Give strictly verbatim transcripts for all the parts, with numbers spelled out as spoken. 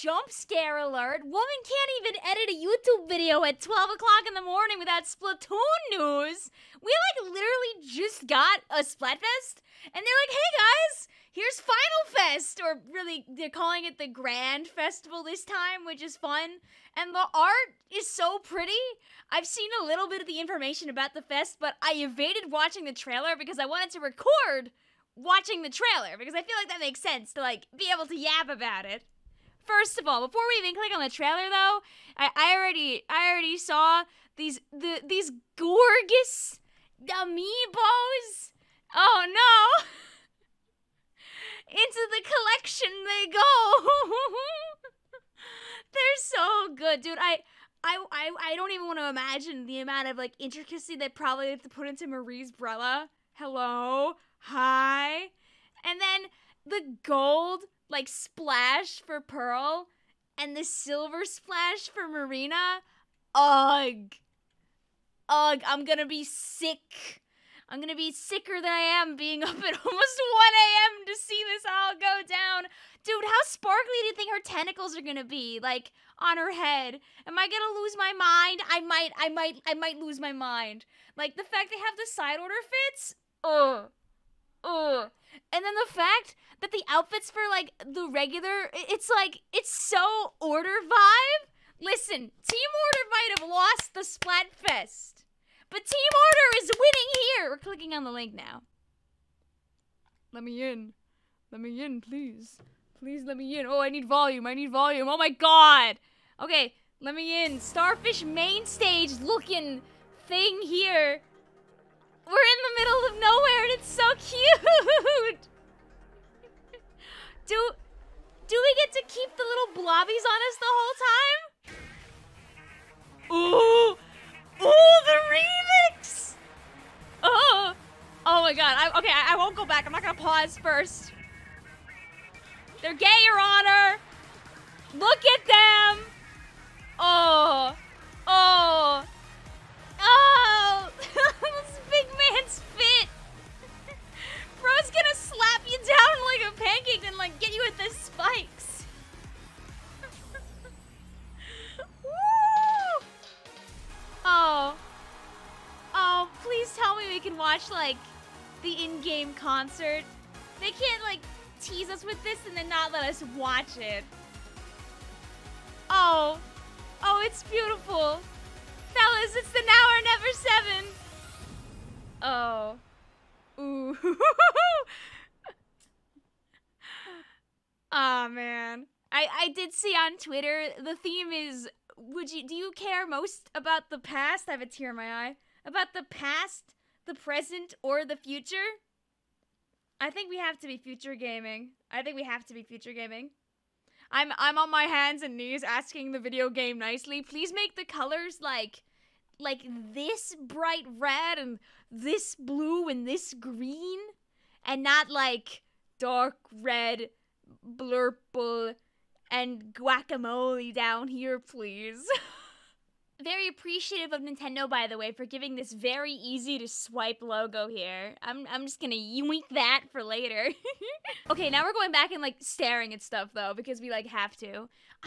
Jump scare alert! Woman can't even edit a YouTube video at twelve o'clock in the morning without Splatoon news! We, like, literally just got a Splatfest, and they're like, hey guys, here's Final Fest! Or really, they're calling it the Grand Festival this time, which is fun. And the art is so pretty. I've seen a little bit of the information about the fest, but I evaded watching the trailer because I wanted to record watching the trailer, because I feel like that makes sense to, like, be able to yap about it. First of all, before we even click on the trailer, though, I, I already, I already saw these, the, these gorgeous amiibos. Oh no! Into the collection they go. They're so good, dude. I, I, I, I don't even want to imagine the amount of like intricacy they probably have to put into Marie's brella. Hello, hi, and then the gold, like, splash for Pearl, and the silver splash for Marina. Ugh. Ugh, I'm gonna be sick. I'm gonna be sicker than I am being up at almost one A M to see this all go down. Dude, how sparkly do you think her tentacles are gonna be, like, on her head? Am I gonna lose my mind? I might, I might, I might lose my mind. Like, the fact they have the side order fits? Ugh. Ugh. And then the fact that the outfits for, like, the regular, it's like, it's so order vibe. Listen, Team Order might have lost the Splatfest, but Team Order is winning here. We're clicking on the link now. Let me in. Let me in, please. Please let me in. Oh, I need volume. I need volume. Oh my god. Okay, let me in. Starfish main stage looking thing here. We're in the middle of nowhere and it's so cute! do, do we get to keep the little blobbies on us the whole time? Ooh! Ooh, the remix! Oh! Oh my god, I, okay, I, I won't go back. I'm not gonna pause first. They're gay, Your Honor! Look at them! Oh! Oh! Oh! Big Man's fit! Bro's gonna slap you down like a pancake and like get you with the spikes! Woo! Oh. Oh, please tell me we can watch like the in-game concert. They can't like tease us with this and then not let us watch it. Oh. Oh, it's beautiful. Fellas, it's the Now or Never Seven! Oh. Ooh. Aw, oh, man. I, I did see on Twitter, the theme is, would you, do you care most about the past? I have a tear in my eye. About the past, the present, or the future? I think we have to be future gaming. I think we have to be future gaming. I'm, I'm on my hands and knees asking the video game nicely, please make the colors like... like this bright red and this blue and this green, and not like dark red, blurple, and guacamole down here, please. Very appreciative of Nintendo, by the way, for giving this very easy to swipe logo here. I'm, I'm just gonna yoink that for later. Okay, now we're going back and like staring at stuff though, because we like have to. I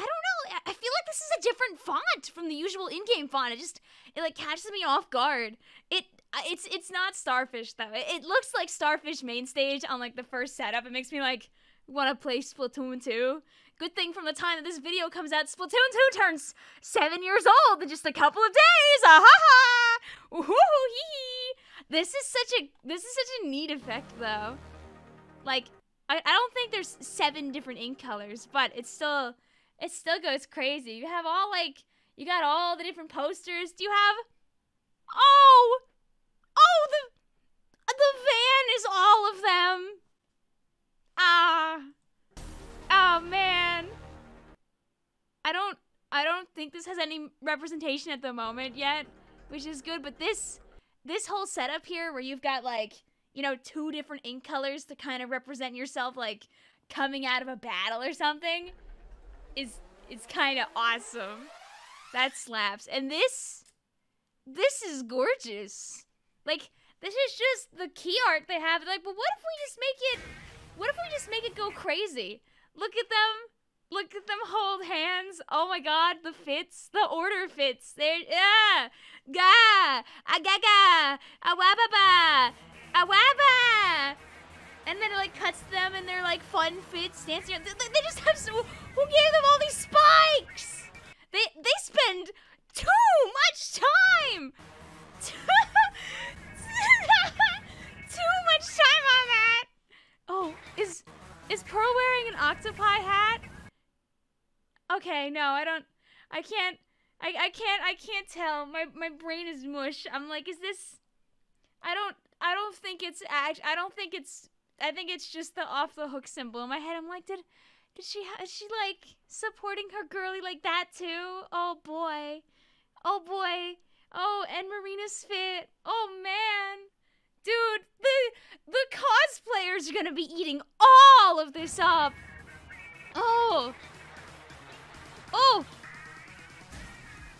don't know, I feel like this is a different font from the usual in-game font. It just, it like catches me off guard. It, it's, it's not Starfish though. It, it looks like Starfish main stage on like the first setup. It makes me like, wanna play Splatoon two. Good thing from the time that this video comes out, Splatoon two turns seven years old in just a couple of days. Ah ha ha! Ooh hee hee! This is such a this is such a neat effect though. Like I, I don't think there's seven different ink colors, but it's still it still goes crazy. You have all like you got all the different posters. Do you have? Oh, oh the the van is all of them. Ah. Oh man, I don't, I don't think this has any representation at the moment yet, which is good. But this, this whole setup here, where you've got like, you know, two different ink colors to kind of represent yourself, like coming out of a battle or something, is, is kind of awesome. That slaps. And this, this is gorgeous. Like this is just the key art they have. Like, but what if we just make it, what if we just make it go crazy? Look at them. Look at them hold hands. Oh my god, the fits. The order fits. They're ah, ga, agaga, awababa, awaba. And then it like cuts them and they're like fun fits dancing. They, they just have so. Who gave them all these spikes? They they spend too much time. Too, too much time on that. Oh, is is Pearl wearing an octopi hat? Okay, no, I don't, I can't, I, I can't, I can't tell. My, my brain is mush. I'm like, is this, I don't, I don't think it's, I don't think it's, I think it's just the Off the Hook symbol in my head. I'm like, did, did she, is she like supporting her girly like that too? Oh boy. Oh boy. Oh, and Marina's fit. Oh man. Dude, the, the cosplayers are gonna be eating all of this up. Oh. Oh,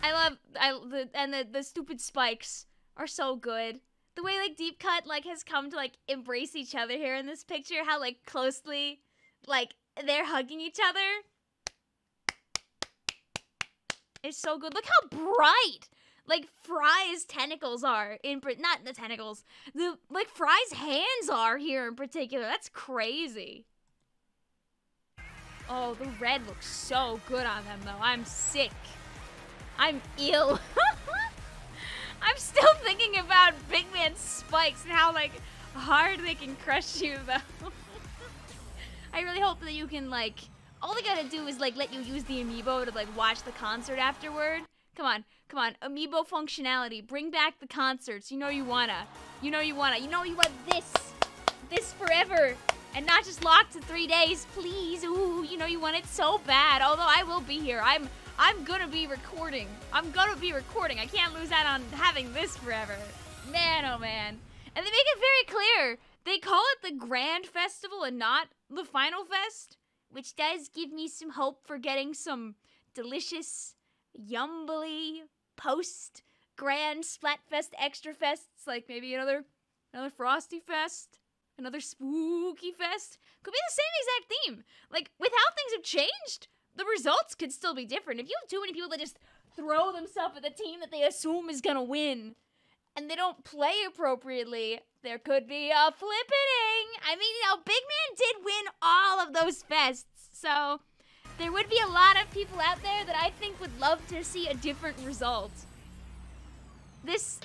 I love I the and the the stupid spikes are so good. The way like Deep Cut like has come to like embrace each other here in this picture, how like closely like they're hugging each other. It's so good. Look how bright like Fry's tentacles are in not the tentacles. The like Fry's hands are here in particular. That's crazy. Oh, the red looks so good on them, though. I'm sick. I'm ill. I'm still thinking about Big Man's spikes and how, like, hard they can crush you, though. I really hope that you can, like... All they gotta do is, like, let you use the amiibo to, like, watch the concert afterward. Come on. Come on. Amiibo functionality. Bring back the concerts. You know you wanna. You know you wanna. You know you want this. This forever. And not just locked to three days, please. Ooh, you know you want it so bad. Although I will be here. I'm I'm gonna be recording. I'm gonna be recording. I can't lose out on having this forever. Man, oh man. And they make it very clear. They call it the Grand Festival and not the Final Fest, which does give me some hope for getting some delicious, yumbly post-Grand Splatfest extra fests, like maybe another another Frosty Fest. Another spooky fest. Could be the same exact theme. Like, with how things have changed, the results could still be different. If you have too many people that just throw themselves at the team that they assume is gonna win, and they don't play appropriately, there could be a flippening. I mean, you know, Big Man did win all of those fests, so there would be a lot of people out there that I think would love to see a different result. This...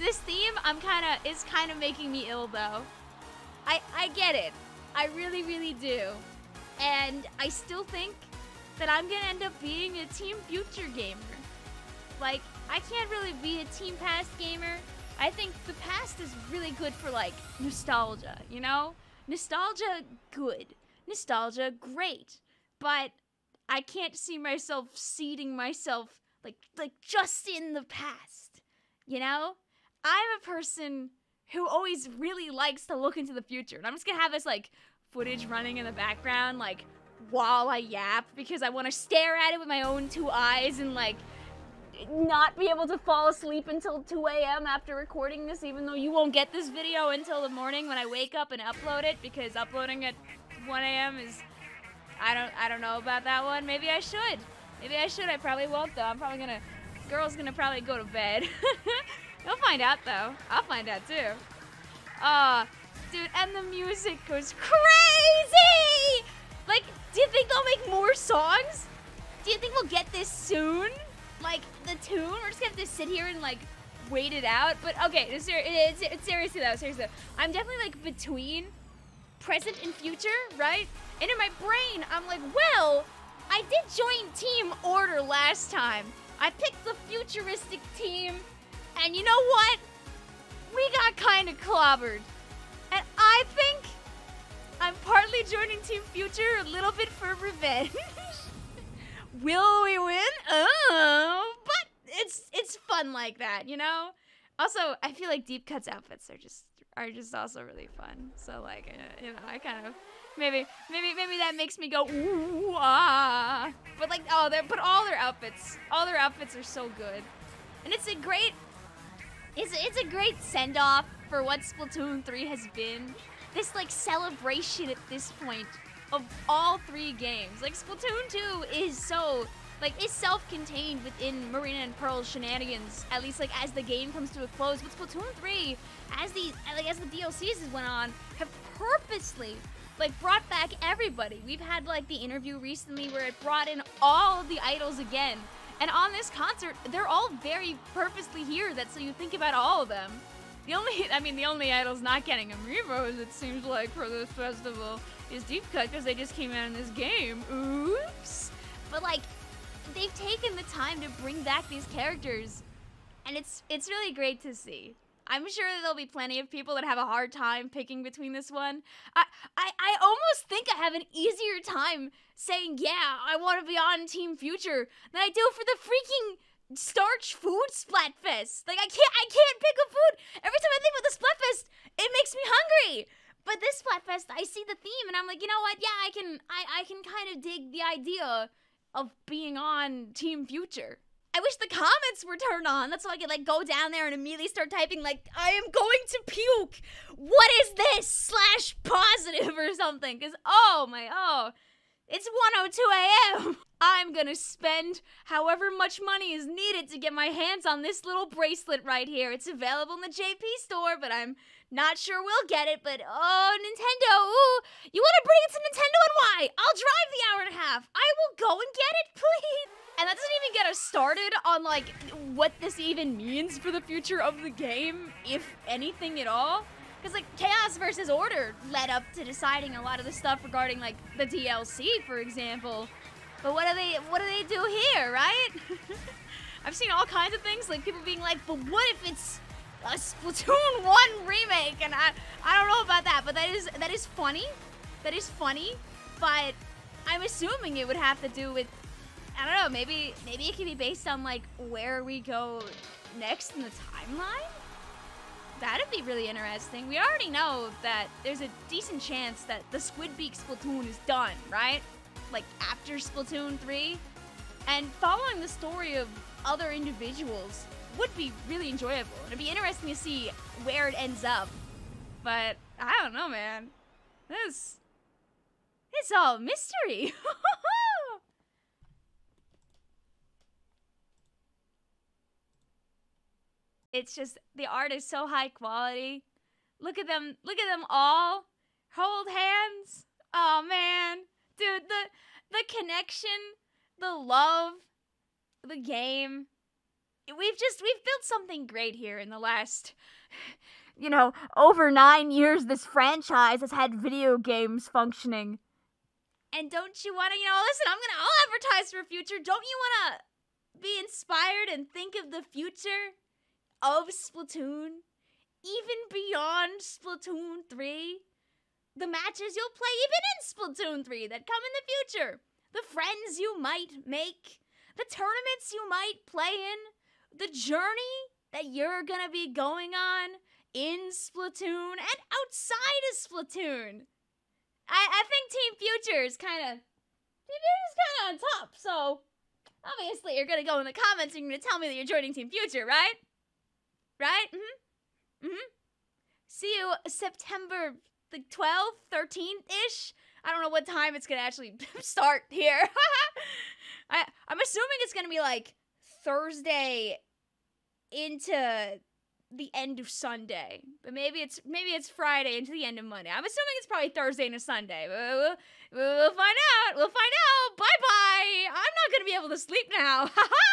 This theme, I'm kind of, is kind of making me ill though. I, I get it. I really, really do. And I still think that I'm gonna end up being a Team Future gamer. Like, I can't really be a Team Past gamer. I think the past is really good for like nostalgia, you know? Nostalgia, good. Nostalgia, great. But I can't see myself seating myself like, like just in the past, you know? I'm a person who always really likes to look into the future. And I'm just gonna have this like footage running in the background, like while I yap, because I want to stare at it with my own two eyes and like not be able to fall asleep until two A M after recording this, even though you won't get this video until the morning when I wake up and upload it, because uploading at one A M is, I don't, I don't know about that one. Maybe I should. Maybe I should. I probably won't though. I'm probably gonna, girl's gonna probably go to bed. You'll find out, though. I'll find out, too. Aw, uh, dude, and the music goes crazy! Like, do you think they'll make more songs? Do you think we'll get this soon? Like, the tune? We're just gonna have to sit here and, like, wait it out? But, okay, it's, it's, it's, seriously, though, seriously, though. I'm definitely, like, between present and future, right? And in my brain, I'm like, well, I did join Team Order last time. I picked the futuristic team. And you know what? We got kind of clobbered. And I think I'm partly joining Team Future a little bit for revenge. Will we win? Oh, but it's it's fun like that, you know? Also, I feel like Deep Cut's outfits are just are just also really fun. So like, uh, you know, I kind of maybe maybe maybe that makes me go ooh ah. But like oh, they're, but all their outfits, all their outfits are so good. And it's a great It's, it's a great send-off for what Splatoon three has been. This, like, celebration at this point of all three games. Like, Splatoon two is so, like, it's self-contained within Marina and Pearl's shenanigans, at least, like, as the game comes to a close. But Splatoon three, as the, like, as the D L Cs went on, have purposely, like, brought back everybody. We've had, like, the interview recently where it brought in all of the idols again. And on this concert, they're all very purposely here, that's so you think about all of them. The only, I mean, the only idol's not getting amiibos, it seems like, for this festival is Deep Cut, because they just came out in this game. Oops! But, like, they've taken the time to bring back these characters, and it's it's really great to see. I'm sure there'll be plenty of people that have a hard time picking between this one. I, I, I almost think I have an easier time saying, yeah, I want to be on Team Future than I do for the freaking starch food Splatfest. Like, I can't, I can't pick a food. Every time I think about the Splatfest, it makes me hungry. But this Splatfest, I see the theme and I'm like, you know what? Yeah, I can, I, I can kind of dig the idea of being on Team Future. I wish the comments were turned on. That's why I could, like, go down there and immediately start typing, like, I am going to puke. What is this? Slash positive or something. Because, oh, my, oh. It's one oh two a m I'm going to spend however much money is needed to get my hands on this little bracelet right here. It's available in the J P store, but I'm not sure we'll get it. But, oh, Nintendo. Ooh, you want to bring it to Nintendo and why? I'll drive the hour and a half. I will go and get it, please. And that doesn't even get us started on, like, what this even means for the future of the game, if anything at all. Because, like, Chaos versus Order led up to deciding a lot of the stuff regarding, like, the D L C, for example. But what do they, what do they do here, right? I've seen all kinds of things, like people being like, but what if it's a Splatoon one remake? And I, I don't know about that, but that is, that is funny. That is funny, but I'm assuming it would have to do with, I don't know, maybe maybe it could be based on, like, where we go next in the timeline? That'd be really interesting. We already know that there's a decent chance that the Squid Beak Splatoon is done, right? Like, after Splatoon three. And following the story of other individuals would be really enjoyable. It'd be interesting to see where it ends up. But I don't know, man. This, it's all mystery. It's just, the art is so high quality. Look at them, look at them all. Hold hands. Oh man. Dude, the the connection, the love, the game. We've just, we've built something great here in the last, you know, over nine years this franchise has had video games functioning. And don't you wanna, you know, listen, I'm gonna, I'll advertise for future. Don't you wanna be inspired and think of the future of Splatoon, even beyond Splatoon three, the matches you'll play even in Splatoon three that come in the future, the friends you might make, the tournaments you might play in, the journey that you're gonna be going on in Splatoon and outside of Splatoon. I, I think Team Future is kinda, Team Future is kinda on top, so obviously you're gonna go in the comments and you're gonna tell me that you're joining Team Future, right? Right? Mm-hmm. Mm-hmm. See you September the twelfth, thirteenth-ish. I don't know what time it's gonna actually start here. I, I'm assuming it's gonna be like Thursday into the end of Sunday. But maybe it's maybe it's Friday into the end of Monday. I'm assuming it's probably Thursday into Sunday. We'll, we'll, we'll find out. We'll find out. Bye-bye. I'm not gonna be able to sleep now. Ha ha!